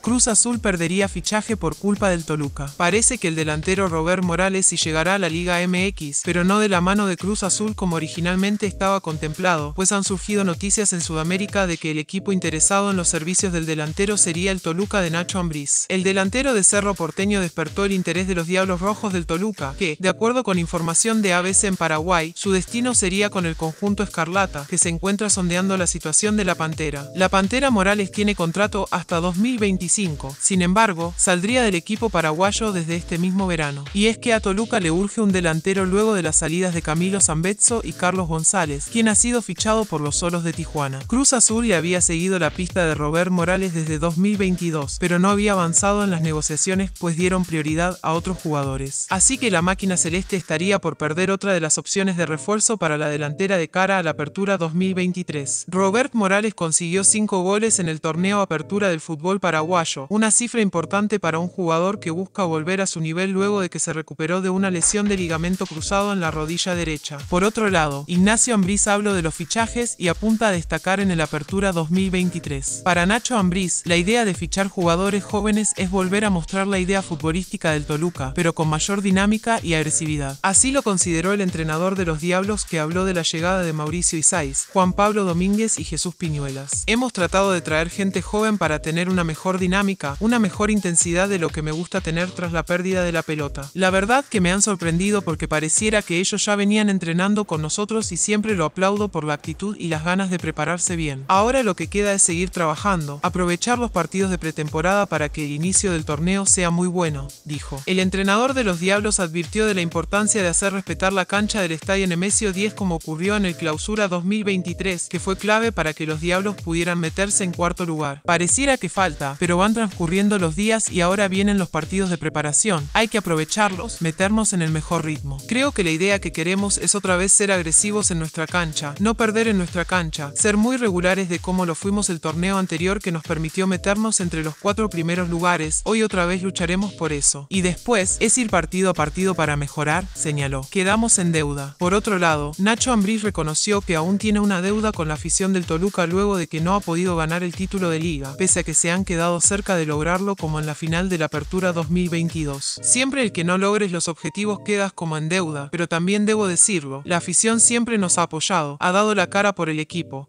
Cruz Azul perdería fichaje por culpa del Toluca. Parece que el delantero Robert Morales sí llegará a la Liga MX, pero no de la mano de Cruz Azul como originalmente estaba contemplado, pues han surgido noticias en Sudamérica de que el equipo interesado en los servicios del delantero sería el Toluca de Nacho Ambriz. El delantero de Cerro Porteño despertó el interés de los Diablos Rojos del Toluca, que, de acuerdo con información de ABC en Paraguay, su destino sería con el conjunto Escarlata, que se encuentra sondeando la situación de la Pantera. La Pantera Morales tiene contrato hasta 2025. Sin embargo, saldría del equipo paraguayo desde este mismo verano. Y es que a Toluca le urge un delantero luego de las salidas de Camilo Sanbezzo y Carlos González, quien ha sido fichado por los Solos de Tijuana. Cruz Azul le había seguido la pista de Robert Morales desde 2022, pero no había avanzado en las negociaciones pues dieron prioridad a otros jugadores. Así que la máquina celeste estaría por perder otra de las opciones de refuerzo para la delantera de cara a la Apertura 2023. Robert Morales consiguió 5 goles en el torneo Apertura del fútbol paraguayo, una cifra importante para un jugador que busca volver a su nivel luego de que se recuperó de una lesión de ligamento cruzado en la rodilla derecha. Por otro lado, Ignacio Ambriz habló de los fichajes y apunta a destacar en el Apertura 2023. Para Nacho Ambriz, la idea de fichar jugadores jóvenes es volver a mostrar la idea futbolística del Toluca, pero con mayor dinámica y agresividad. Así lo consideró el entrenador de los Diablos, que habló de la llegada de Mauricio Isaías, Juan Pablo Domínguez y Jesús Piñuelas. Hemos tratado de traer gente joven para tener una mejor dinámica, una mejor intensidad de lo que me gusta tener tras la pérdida de la pelota. La verdad que me han sorprendido porque pareciera que ellos ya venían entrenando con nosotros y siempre lo aplaudo por la actitud y las ganas de prepararse bien. Ahora lo que queda es seguir trabajando, aprovechar los partidos de pretemporada para que el inicio del torneo sea muy bueno, dijo. El entrenador de los Diablos advirtió de la importancia de hacer respetar la cancha del estadio Nemesio 10 como ocurrió en el Clausura 2023, que fue clave para que los Diablos pudieran meterse en cuarto lugar. Pareciera que falta, pero van transcurriendo los días y ahora vienen los partidos de preparación. Hay que aprovecharlos, meternos en el mejor ritmo. Creo que la idea que queremos es otra vez ser agresivos en nuestra cancha, no perder en nuestra cancha, ser muy regulares de cómo lo fuimos el torneo anterior que nos permitió meternos entre los 4 primeros lugares. Hoy otra vez lucharemos por eso. Y después es ir partido a partido para mejorar, señaló. Quedamos en deuda. Por otro lado, Nacho Ambriz reconoció que aún tiene una deuda con la afición del Toluca luego de que no ha podido ganar el título de liga, pese a que se han quedado cerca de lograrlo como en la final de la Apertura 2022. Siempre el que no logres los objetivos quedas como en deuda, pero también debo decirlo, la afición siempre nos ha apoyado, ha dado la cara por el equipo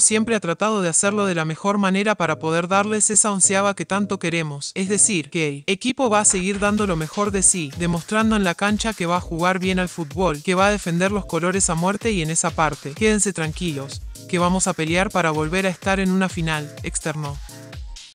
siempre ha tratado de hacerlo de la mejor manera para poder darles esa onceava que tanto queremos, es decir, que el equipo va a seguir dando lo mejor de sí, demostrando en la cancha que va a jugar bien al fútbol, que va a defender los colores a muerte y en esa parte, quédense tranquilos, que vamos a pelear para volver a estar en una final, externó.